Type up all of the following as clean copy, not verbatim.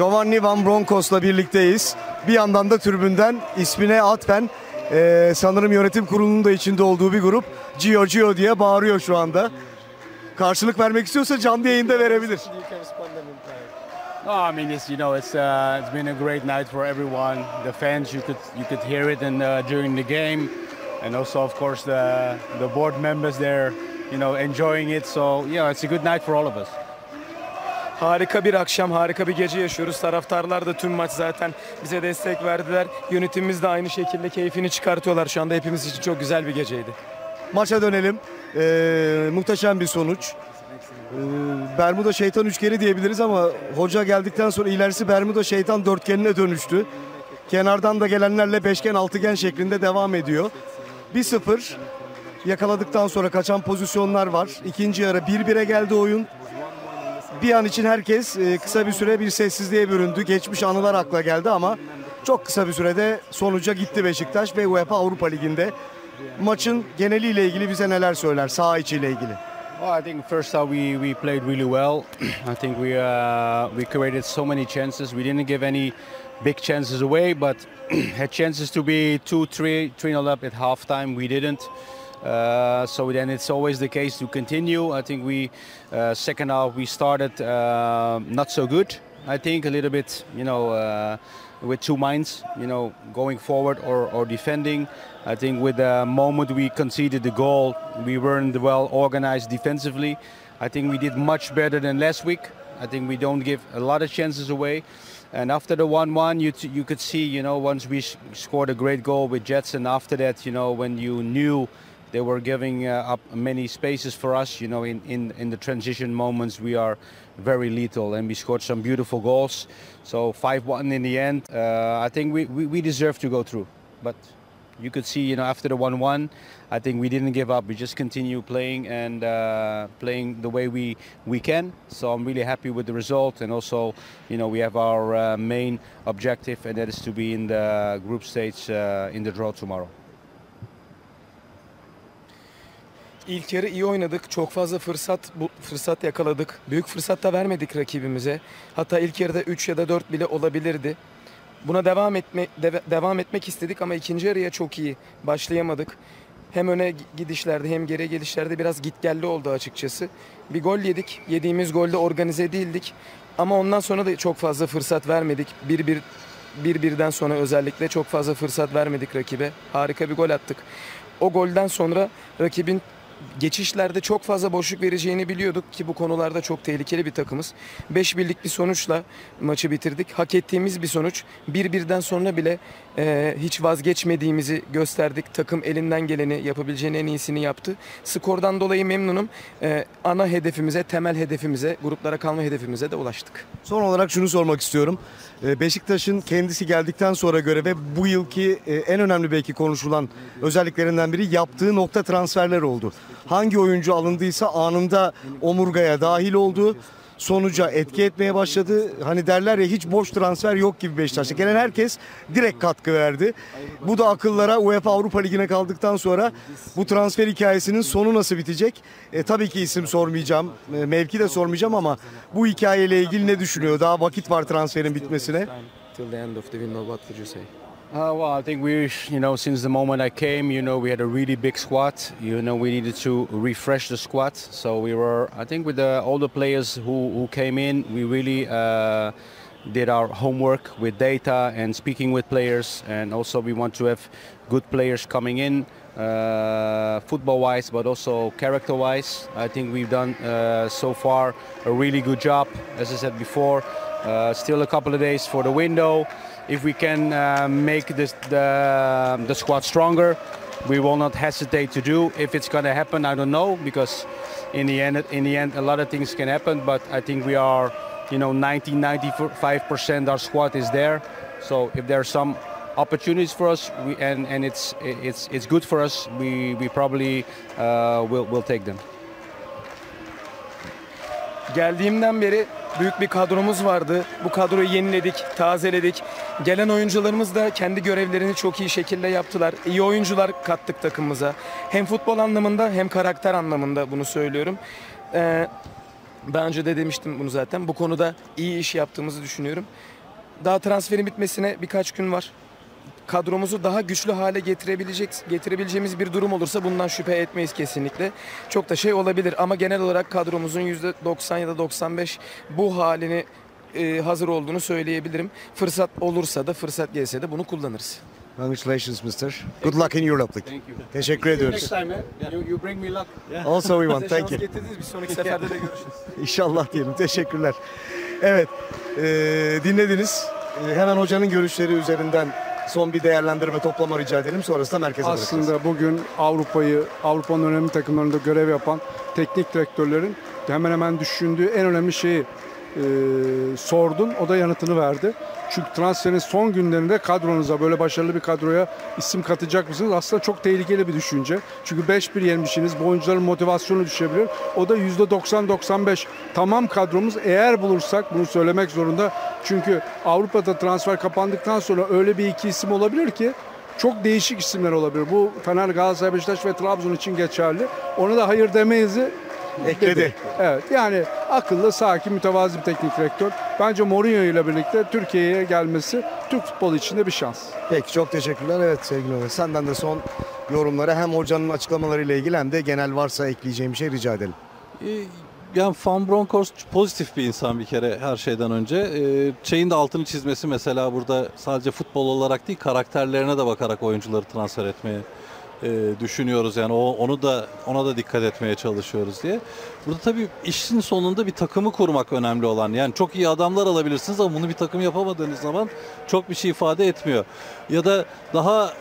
Giovanni Van Bronckhorst'la birlikteyiz. Bir yandan da tribünden ismine atfen sanırım yönetim kurulunun da içinde olduğu bir grup Gio Gio diye bağırıyor şu anda. Karşılık vermek istiyorsa canlı yayında verebilir. No, I mean it's been a great night for everyone. The fans, you could hear it in during the game, and also of course the board members there, enjoying it. So it's a good night for all of us. Harika bir akşam, harika bir gece yaşıyoruz. Taraftarlar da tüm maç zaten bize destek verdiler. Yönetimimiz de aynı şekilde keyfini çıkartıyorlar. Şu anda hepimiz için çok güzel bir geceydi. Maça dönelim. Muhteşem bir sonuç. Bermuda şeytan üçgeni diyebiliriz ama hoca geldikten sonra ilerisi Bermuda şeytan dörtgenine dönüştü. Kenardan da gelenlerle beşgen altıgen şeklinde devam ediyor. 1-0 yakaladıktan sonra kaçan pozisyonlar var. İkinci yarı 1-1'e geldi oyun. Bir an için herkes kısa bir süre bir sessizliğe büründü. Geçmiş anılar akla geldi ama çok kısa bir sürede sonuca gitti Beşiktaş ve UEFA Avrupa Ligi'nde. Maçın geneliyle ilgili bize neler söyler, saha içiyle ilgili? I think first half we played really well. I think we created so many chances. We didn't give any big chances away, but had chances to be 2-3-0 up at halftime. We didn't. So then it's always the case to continue. I think we second half we started not so good. I think a little bit, with two minds, going forward or defending. I think with the moment we conceded the goal, we weren't well organized defensively. I think we did much better than last week. I think we don't give a lot of chances away. And after the 1-1, you could see, once we scored a great goal with Jetsson. After that, when you knew they were giving up many spaces for us, in the transition moments we are very lethal and we scored some beautiful goals. So 5-1 in the end. I think we deserve to go through, but you could see, after the 1-1, I think we didn't give up. We just continue playing and playing the way we can. So I'm really happy with the result, and also, we have our main objective, and that is to be in the group stage in the draw tomorrow. İlk yarı iyi oynadık. Çok fazla fırsat yakaladık. Büyük fırsat da vermedik rakibimize. Hatta ilk yarıda 3 ya da 4 bile olabilirdi. Buna devam etmek istedik ama ikinci yarıya çok iyi başlayamadık. Hem öne gidişlerde hem geri gelişlerde biraz gitgelli oldu açıkçası. Bir gol yedik. Yediğimiz golde organize değildik. Ama ondan sonra da çok fazla fırsat vermedik. 1-1'den sonra özellikle çok fazla fırsat vermedik rakibe. Harika bir gol attık. O golden sonra rakibin geçişlerde çok fazla boşluk vereceğini biliyorduk ki bu konularda çok tehlikeli bir takımız. 5-1'lik bir sonuçla maçı bitirdik. Hak ettiğimiz bir sonuç. 1-1'den sonra bile hiç vazgeçmediğimizi gösterdik. Takım elinden geleni, yapabileceğinin en iyisini yaptı. Skordan dolayı memnunum. Ana hedefimize, temel hedefimize, gruplara kalma hedefimize de ulaştık. Son olarak şunu sormak istiyorum. Beşiktaş'ın kendisi geldikten sonra göre ve bu yılki en önemli belki konuşulan özelliklerinden biri yaptığı nokta transferler oldu. Hangi oyuncu alındıysa anında omurgaya dahil oldu. Sonuca etki etmeye başladı. Hani derler ya, hiç boş transfer yok gibi Beşiktaş'ta. Gelen herkes direkt katkı verdi. Bu da akıllara UEFA Avrupa Ligi'ne kaldıktan sonra bu transfer hikayesinin sonu nasıl bitecek? Tabii ki isim sormayacağım, mevki de sormayacağım ama bu hikayeyle ilgili ne düşünüyor? Daha vakit var transferin bitmesine. Well, I think we, since the moment I came, we had a really big squad. We needed to refresh the squad. So we were, I think, with all the players who came in, we really did our homework with data and speaking with players. And also we want to have good players coming in, football-wise, but also character-wise. I think we've done, so far, a really good job, as I said before. Still a couple of days for the window. If we can make the squad stronger, we will not hesitate to do. If it's going to happen, I don't know, because in the end, a lot of things can happen. But I think we are, 90-95% our squad is there. So if there are some opportunities for us, and it's good for us, we probably will take them. Geldiğimden beri büyük bir kadromuz vardı. Bu kadroyu yeniledik, tazeledik. Gelen oyuncularımız da kendi görevlerini çok iyi şekilde yaptılar. İyi oyuncular kattık takımımıza. Hem futbol anlamında hem karakter anlamında bunu söylüyorum. Daha önce de demiştim bunu zaten. Bu konuda iyi iş yaptığımızı düşünüyorum. Daha transferin bitmesine birkaç gün var. Kadromuzu daha güçlü hale getirebileceğimiz bir durum olursa bundan şüphe etmeyiz kesinlikle. Çok da şey olabilir ama genel olarak kadromuzun %90 ya da %95 bu halini hazır olduğunu söyleyebilirim. Fırsat olursa da, fırsat gelse de bunu kullanırız. Congratulations, mister. Good luck in Europe League. Thank you. Teşekkür ediyoruz. Next time, you bring me luck. Also we want. Thank you. Bir sonraki seferde de görüşürüz. İnşallah diyelim. Teşekkürler. Evet, dinlediniz. Hemen hocanın görüşleri üzerinden son bir değerlendirme, toplama rica edelim. Sonrasında merkeze bırakacağız. Aslında bugün Avrupa'nın önemli takımlarında görev yapan teknik direktörlerin hemen hemen düşündüğü en önemli şeyi sordum. O da yanıtını verdi. Çünkü transferin son günlerinde kadronuza, böyle başarılı bir kadroya isim katacak mısınız? Aslında çok tehlikeli bir düşünce. Çünkü 5-1 yenmişsiniz. Bu oyuncuların motivasyonu düşebilir. O da %90-95. Tamam kadromuz, eğer bulursak bunu söylemek zorunda. Çünkü Avrupa'da transfer kapandıktan sonra öyle bir iki isim olabilir ki çok değişik isimler olabilir. Bu Fener, Galatasaray, Beşiktaş ve Trabzon için geçerli. Ona da hayır demeyiz. Ekledi. Evet, yani akıllı, sakin, mütevazi bir teknik direktör. Bence Mourinho ile birlikte Türkiye'ye gelmesi Türk futbolu için de bir şans. Peki, çok teşekkürler. Evet sevgili hocam, senden de son yorumlara, hem hocanın açıklamalarıyla ilgili hem de genel varsa ekleyeceğim bir şey rica edelim. Yani Van Bronckhorst pozitif bir insan bir kere her şeyden önce. Şeyin de altını çizmesi mesela, burada sadece futbol olarak değil karakterlerine de bakarak oyuncuları transfer etmeye düşünüyoruz yani, ona da dikkat etmeye çalışıyoruz diye. Burada tabii işin sonunda bir takımı kurmak önemli olan. Yani çok iyi adamlar alabilirsiniz ama bunu bir takım yapamadığınız zaman çok bir şey ifade etmiyor. Ya da daha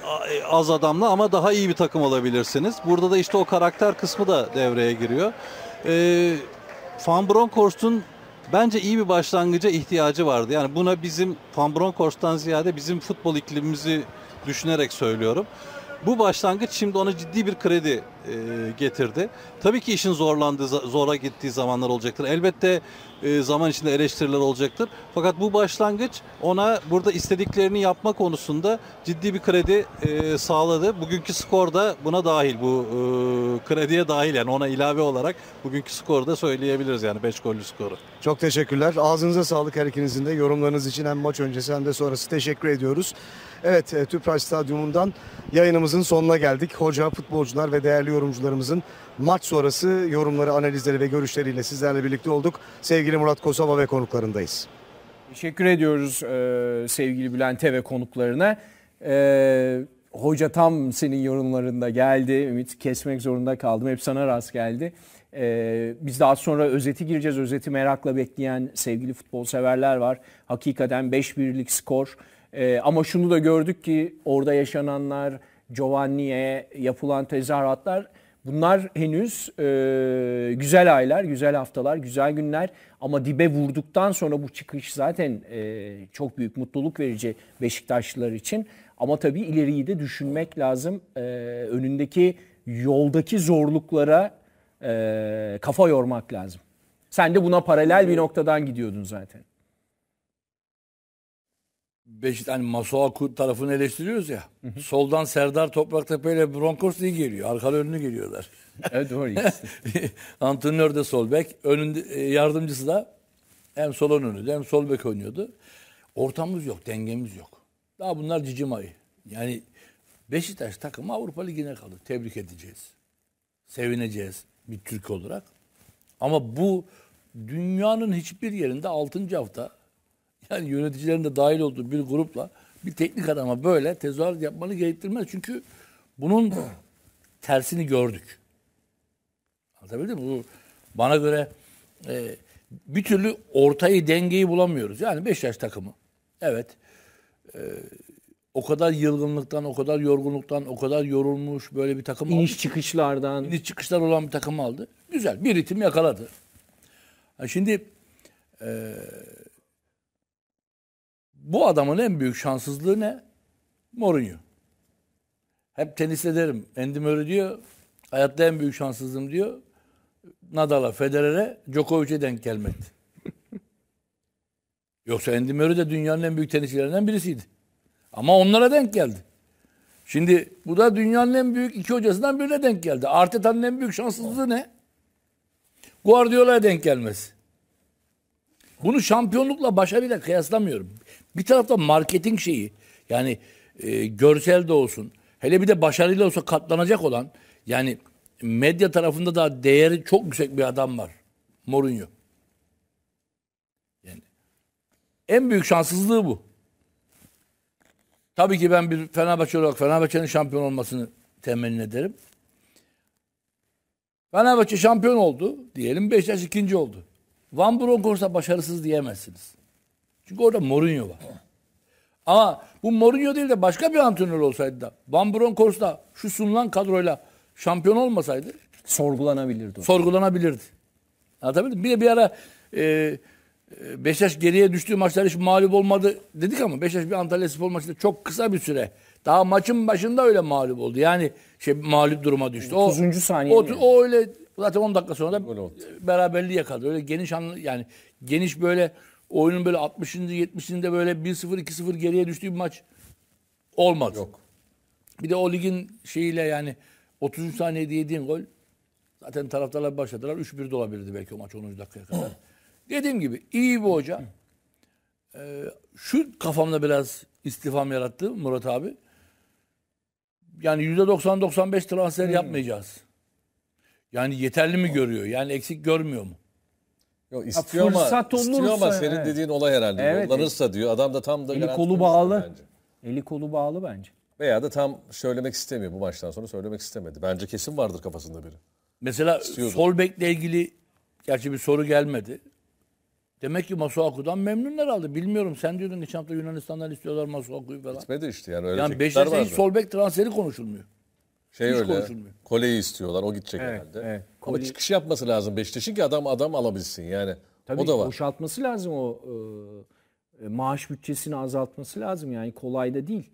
az adamla ama daha iyi bir takım alabilirsiniz. Burada da işte o karakter kısmı da devreye giriyor. Van Bronckhorst'un bence iyi bir başlangıca ihtiyacı vardı. Yani buna bizim Van Bronckhorst'tan ziyade bizim futbol iklimimizi düşünerek söylüyorum. Bu başlangıç şimdi ona ciddi bir kredi getirdi. Tabii ki işin zora gittiği zamanlar olacaktır. Elbette zaman içinde eleştiriler olacaktır. Fakat bu başlangıç ona burada istediklerini yapma konusunda ciddi bir kredi sağladı. Bugünkü skor da buna dahil, bu krediye dahil yani, ona ilave olarak bugünkü skoru da söyleyebiliriz yani, 5 gollü skoru. Çok teşekkürler. Ağzınıza sağlık her ikinizin de. Yorumlarınız için hem maç öncesi hem de sonrası teşekkür ediyoruz. Evet, TÜPRAŞ Stadyumu'ndan yayınımızın sonuna geldik. Hoca, futbolcular ve değerli yorumcularımızın maç sonrası yorumları, analizleri ve görüşleriyle sizlerle birlikte olduk. Sevgili Murat Kosova ve konuklarındayız. Teşekkür ediyoruz sevgili Bülent'e ve konuklarına. Hoca tam senin yorumlarında geldi. Ümit, kesmek zorunda kaldım. Hep sana rast geldi. Biz daha sonra özeti gireceğiz. Özeti merakla bekleyen sevgili futbol severler var. Hakikaten 5-1'lik skor. Ama şunu da gördük ki orada yaşananlar, Giovanni'ye yapılan tezahüratlar, bunlar henüz güzel aylar, güzel haftalar, güzel günler. Ama dibe vurduktan sonra bu çıkış zaten çok büyük mutluluk verici Beşiktaşlılar için. Ama tabii ileriyi de düşünmek lazım. Önündeki yoldaki zorluklara kafa yormak lazım. Sen de buna paralel bir noktadan gidiyordun zaten. Hani Masuaku tarafını eleştiriyoruz ya. Hı hı. Soldan Serdar Topraktepe ile Bronckhorst iyi geliyor. Arkalı önlü geliyorlar. Evet, doğru. Antrenör de sol bek. Önünde, yardımcısı da hem sol önünde hem sol bek oynuyordu. Ortamımız yok, dengemiz yok. Daha bunlar cicim ayı. Yani Beşiktaş takımı Avrupa Ligi'ne kaldı. Tebrik edeceğiz. Sevineceğiz bir Türk olarak. Ama bu dünyanın hiçbir yerinde 6. hafta, yani yöneticilerin de dahil olduğu bir grupla bir teknik adama böyle tezahürat yapmanı gerektirmez. Çünkü bunun tersini gördük. Anlatabildim mi? Bu bana göre bir türlü ortayı, dengeyi bulamıyoruz. Yani Beşiktaş takımı. Evet. O kadar yılgınlıktan, o kadar yorgunluktan, o kadar yorulmuş böyle bir takım. İniş çıkışlardan. İniş çıkışlar olan bir takım aldı. Güzel. Bir ritim yakaladı. Yani şimdi bu adamın en büyük şanssızlığı ne? Mourinho. Hep teniste derim. Andy Murray diyor, hayatta en büyük şanssızlığım diyor, Nadal'a, Federer'e, Djokovic'e denk gelmekti. Yoksa Andy Murray de dünyanın en büyük tenisçilerinden birisiydi. Ama onlara denk geldi. Şimdi bu da dünyanın en büyük iki hocasından birine denk geldi. Arteta'nın en büyük şanssızlığı ne? Guardiola'ya denk gelmesi. Bunu şampiyonlukla, başarıyla kıyaslamıyorum. Bir tarafta marketing şeyi, yani görsel de olsun, hele bir de başarıyla olsa katlanacak olan, yani medya tarafında da değeri çok yüksek bir adam var. Mourinho. Yani en büyük şanssızlığı bu. Tabii ki ben bir Fenerbahçe olarak Fenerbahçe'nin şampiyon olmasını temenni ederim. Fenerbahçe şampiyon oldu diyelim, Beşiktaş ikinci oldu. Van Bronckhorst'a başarısız diyemezsiniz. Çünkü orada Mourinho var. Ama bu Mourinho değil de başka bir antrenör olsaydı da, Van Bronckhorst'la şu sunulan kadroyla şampiyon olmasaydı sorgulanabilirdi. Sorgulanabilirdi. Anlatabildim mi? Bir de bir ara Beşiktaş geriye düştüğü maçlar hiç mağlup olmadı dedik ama Beşiktaş bir Antalya Spor maçında çok kısa bir süre, daha maçın başında öyle mağlup oldu. Yani mağlup duruma düştü. 30. saniye. O öyle zaten 10 dakika sonra da beraberliği yakaladı. Öyle geniş anlı, yani geniş böyle oyunun böyle 60. 70'inde böyle 1-0 2-0 geriye düştüğü bir maç olmadı. Yok. Bir de o ligin şeyiyle, yani 30. saniyede yediğin gol, zaten taraftarlar başladılar. 3-1 de olabilirdi belki o maç 10. dakikaya kadar. Dediğim gibi iyi bir hoca. Şu kafamda biraz istifam yarattı Murat abi. Yani %90-95 transfer yapmayacağız. Yani yeterli mi görüyor? Yani eksik görmüyor mu? Yok, istiyor ama, fırsat olursa, istiyor ama senin dediğin olay herhalde. Evet, olursa diyor. Adam da tam da eli kolu bağlı. Bence. Eli kolu bağlı bence. Veya da tam söylemek istemiyor. Bu maçtan sonra söylemek istemedi. Bence kesin vardır kafasında biri. Mesela sol bekle ilgili gerçi bir soru gelmedi. Demek ki Masuaku'dan memnunlar aldı. Bilmiyorum, sen diyordun geçen hafta Yunanistan'dan istiyorlar Masuaku'yu falan. Gitmedi işte yani öyle. Yani Beşiktaş'ta hiç sol bek transferi konuşulmuyor. Şey hiç öyle, Kole'yi istiyorlar, o gidecek herhalde. Evet. Ama çıkış yapması lazım Beşiktaş'ın ki adam alabilsin yani. Tabii, o da var. Boşaltması lazım o maaş bütçesini azaltması lazım yani kolay da değil.